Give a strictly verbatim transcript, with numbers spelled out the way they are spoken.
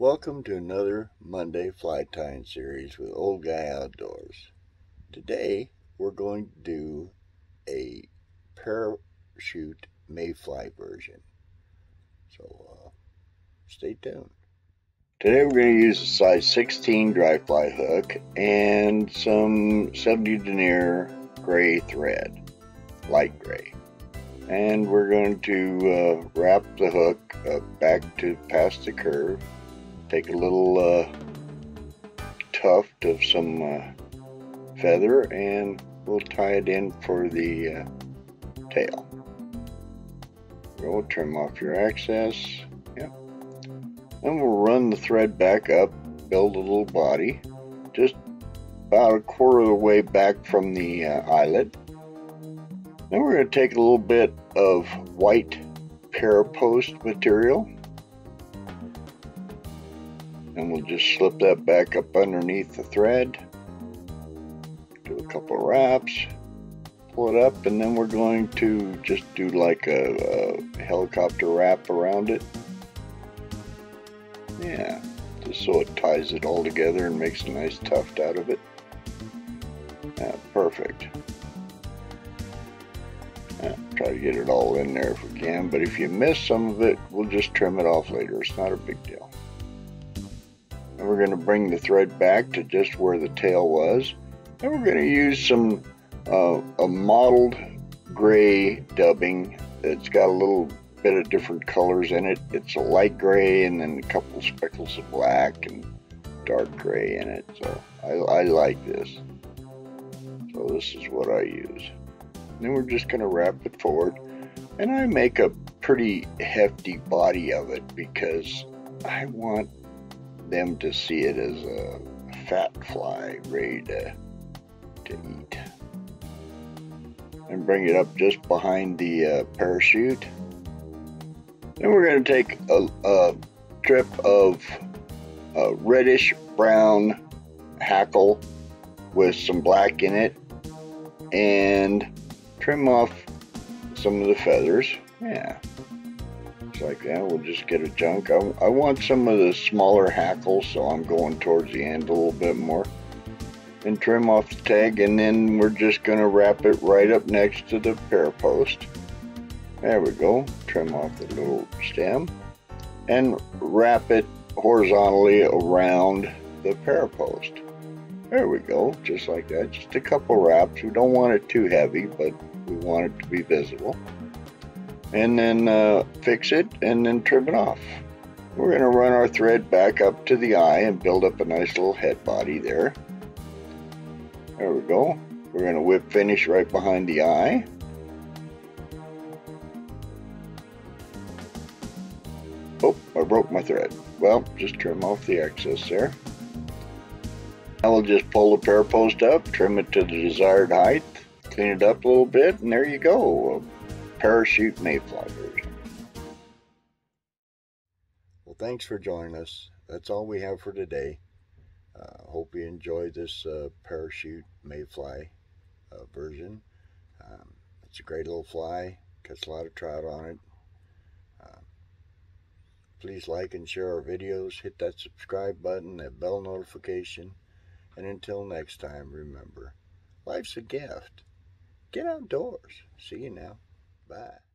Welcome to another Monday fly tying series with Old Guy Outdoors. Today we're going to do a parachute mayfly version. So uh, stay tuned. Today we're going to use a size sixteen dry fly hook and some seventy denier gray thread, light gray. And we're going to uh, wrap the hook uh, back to past the curve. Take a little uh, tuft of some uh, feather and we'll tie it in for the uh, tail. We'll trim off your excess, yeah. And we'll run the thread back up, build a little body, just about a quarter of the way back from the uh, eyelet. Then we're going to take a little bit of white parapost material. And we'll just slip that back up underneath the thread, do a couple of wraps, pull it up, and then we're going to just do like a, a helicopter wrap around it. Yeah, just so it ties it all together and makes a nice tuft out of it. Yeah, perfect. Yeah, try to get it all in there if we can, but if you miss some of it, we'll just trim it off later. It's not a big deal. And we're going to bring the thread back to just where the tail was, and we're going to use some uh, a mottled gray dubbing. It's got a little bit of different colors in it. It's a light gray and then a couple speckles of black and dark gray in it. So I, I like this. So this is what I use. And then we're just going to wrap it forward, and I make a pretty hefty body of it because I want them to see it as a fat fly ready to, to eat. And bring it up just behind the uh, parachute. Then we're going to take a, a strip of uh, reddish brown hackle with some black in it and trim off some of the feathers. Yeah. Like that, we'll just get a chunk. I, I want some of the smaller hackles, so I'm going towards the end a little bit more and trim off the tag, and then we're just going to wrap it right up next to the parapost. There we go. Trim off the little stem and wrap it horizontally around the parapost. There we go, just like that. Just a couple wraps. We don't want it too heavy, but we want it to be visible. And then uh, fix it and then trim it off. We're going to run our thread back up to the eye and build up a nice little head body there. There we go. We're going to whip finish right behind the eye. Oh, I broke my thread. Well, just trim off the excess there. I will just pull the parapost up, trim it to the desired height, clean it up a little bit, and there you go. Parachute mayfly version. Well, thanks for joining us. That's all we have for today. Uh, hope you enjoyed this uh, parachute mayfly uh, version. Um, it's a great little fly. Catch a lot of trout on it. Uh, please like and share our videos. Hit that subscribe button, that bell notification. And until next time, remember, life's a gift. Get outdoors. See you now. Bye.